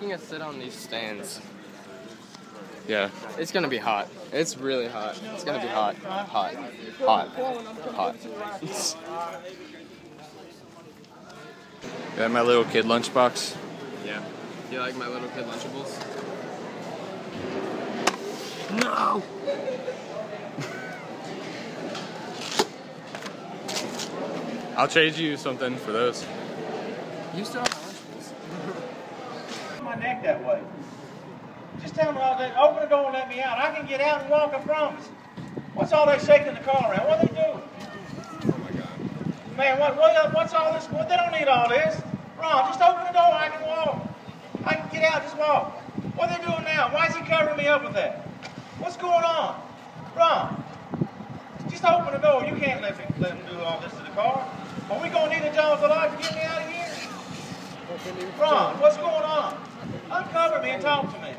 making us sit on these stands. Yeah. It's gonna be hot. It's really hot. It's gonna be hot. Hot. Hot. Hot. Hot. You like my little kid lunchbox? Yeah. You like my little kid Lunchables? No! I'll trade you something for those. You still have Lunchables? My neck that way. Just tell them all that, open the door and let me out. I can get out and walk, I promise. What's all they shaking the car around? What are they doing? Oh my God. Man, what's all this? What, they don't need all this. Ron, just open the door, I can walk. I can get out, just walk. What are they doing now? Why is he covering me up with that? What's going on? Ron, just open the door. You can't let him do all this to the car. Are we going to need a Jones alive to get me out of here? Ron, what's going on? Uncover me and talk to me.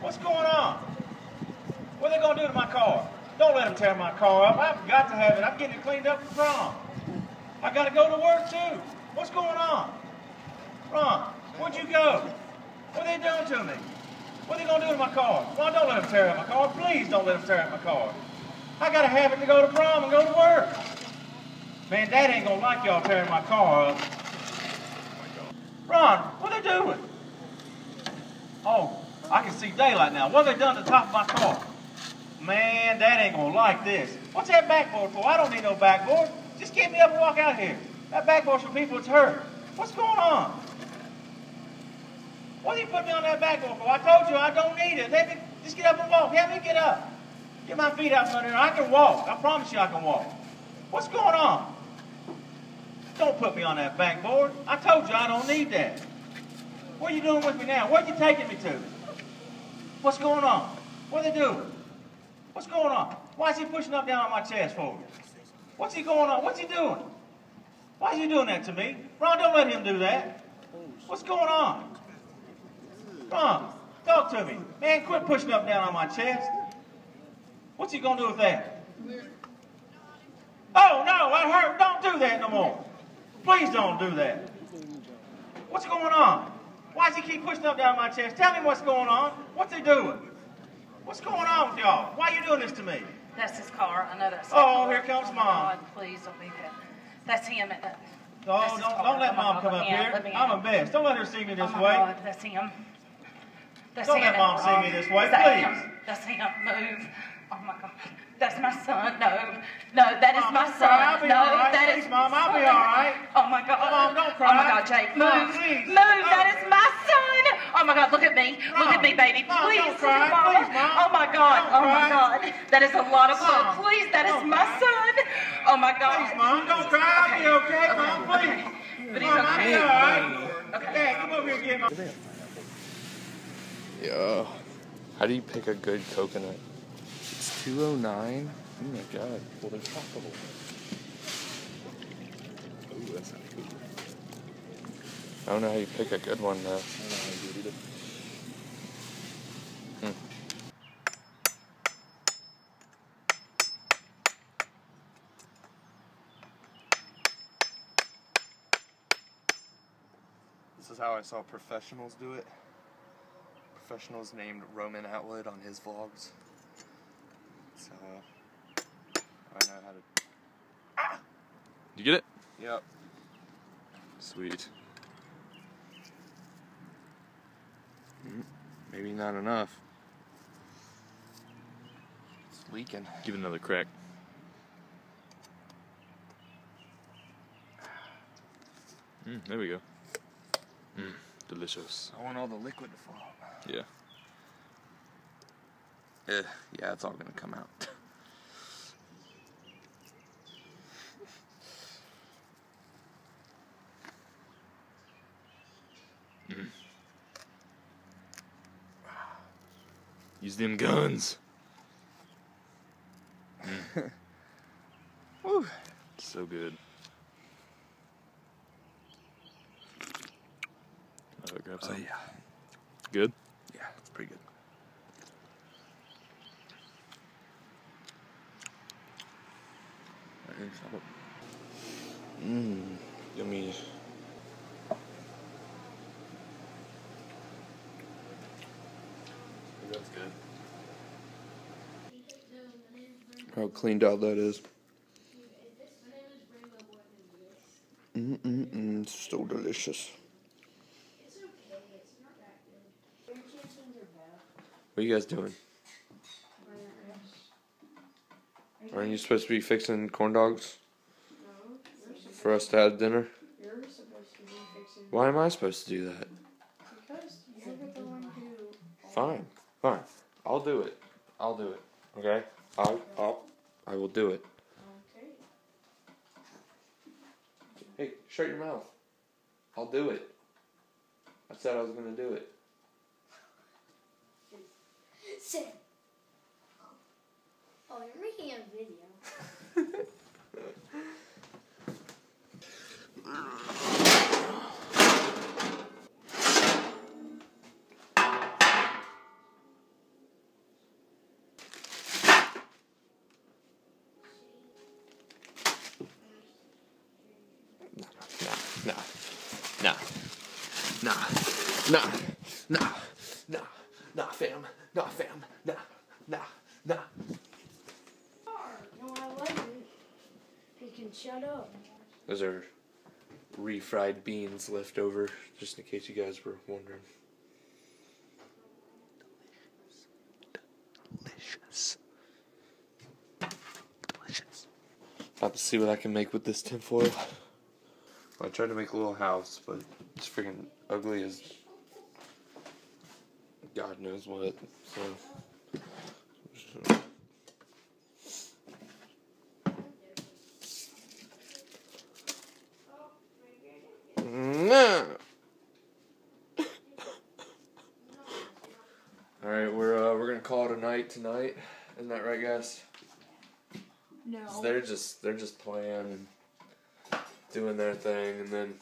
What's going on? What are they going to do to my car? Don't let them tear my car up. I've got to have it. I'm getting it cleaned up for prom. I've got to go to work, too. What's going on? Ron, where'd you go? What are they doing to me? What are they going to do to my car? Ron, don't let them tear up my car. Please don't let them tear up my car. I've got to have it to go to prom and go to work. Man, Dad ain't going to like y'all tearing my car up. Ron, what are they doing? Oh, I can see daylight now. What have they done to the top of my car? Man, Dad ain't gonna like this. What's that backboard for? I don't need no backboard. Just get me up and walk out here. That backboard's for people that's hurt. What's going on? What did he put me on that backboard for? I told you I don't need it. Let me just get up and walk. Help me get up. Get my feet out from under here. I can walk. I promise you I can walk. What's going on? Don't put me on that backboard. I told you I don't need that. What are you doing with me now? Where are you taking me to? What's going on? What are they doing? What's going on? Why is he pushing up down on my chest for me? What's he going on? What's he doing? Why is he doing that to me? Ron, don't let him do that. What's going on? Ron, talk to me. Man, quit pushing up down on my chest. What's he going to do with that? Oh, no, I hurt. Don't do that no more. Please don't do that. What's going on? Why does he keep pushing up down my chest? Tell me what's going on. What's he doing? What's going on with y'all? Why are you doing this to me? That's his car. I know that's his car. Oh, here comes Mom. God, please don't be that. That's him. Oh, don't let Mom come up here. I'm a mess. Don't let her see me this way. Oh, God, that's him. Don't let Mom see me this way, please. That's him. Move. Oh, my God. That's my son. No, that is my son. I'll be all right. That is Mom. I'll be all right. Oh my God. Mom, don't cry. Oh my God, Jake, move, move. That is my son. Oh my God, look at me. Look at me, baby. Please, Mom. Oh my God. Oh my God. That is a lot of blood. Please, that is my son. Oh my God. Please, Mom, don't cry. I'll be okay, Mom. Please. But he's okay. I'll be all right. Okay. Dad, come over here again, Mom. Yo, how do you pick a good coconut? It's 209. Oh my God. Well, they're tropical. Ooh, that's not good. I don't know how you pick a good one, though. I don't know how you do it either. This is how I saw professionals do it. Professionals named Roman Outwood on his vlogs. So, I know how to... Ah! You get it? Yep. Sweet. Maybe not enough. It's leaking. Give it another crack. There we go. Delicious. I want all the liquid to fall out. Yeah. Yeah, it's all gonna come out. Use them guns. Woo. So good. Grab some. Oh, yeah. Good? Yeah, it's pretty good. Yummy. That's good. How cleaned out that is. So delicious. It's okay. It's not that good. What are you guys doing? Aren't you supposed to be fixing corn dogs? No. For us to have dinner? You're supposed to be fixing. Why am I supposed to do that? Because you're the one who... Fine. Fine. I'll do it. I'll do it. Okay? I will do it. Okay. Hey, shut your mouth. I'll do it. I said I was going to do it. Sit. Oh, you're making a video. Nah, fam. Nah, fam. Nah. No, I like it. You can shut up. Those are refried beans left over, just in case you guys were wondering. Delicious. Delicious. About to see what I can make with this tinfoil. Well, I tried to make a little house, but it's freaking ugly as God knows what, so... Alright, we're gonna call it a night tonight. Isn't that right, guys? No. So they're just playing and doing their thing, and then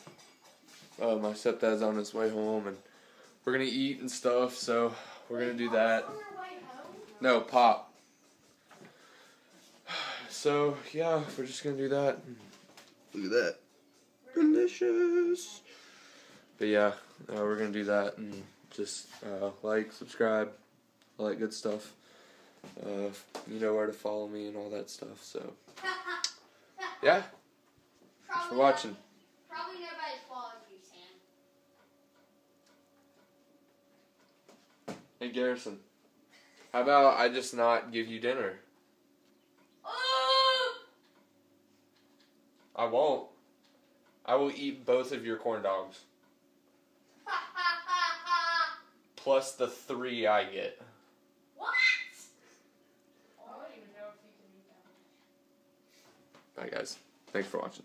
my stepdad's on his way home, and we're gonna eat and stuff, so we're gonna do that. No, Pop. So yeah, we're just gonna do that. Look at that. Delicious. But yeah, we're gonna do that, and just like, subscribe, all that good stuff. You know where to follow me and all that stuff. So yeah, thanks for watching. Probably nobody's following you, Sam. Hey Garrison, how about I just not give you dinner? I won't. I will eat both of your corn dogs. Plus the 3 I get. What? Well, I don't even know if you can eat that one. Bye guys. Thanks for watching.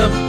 Up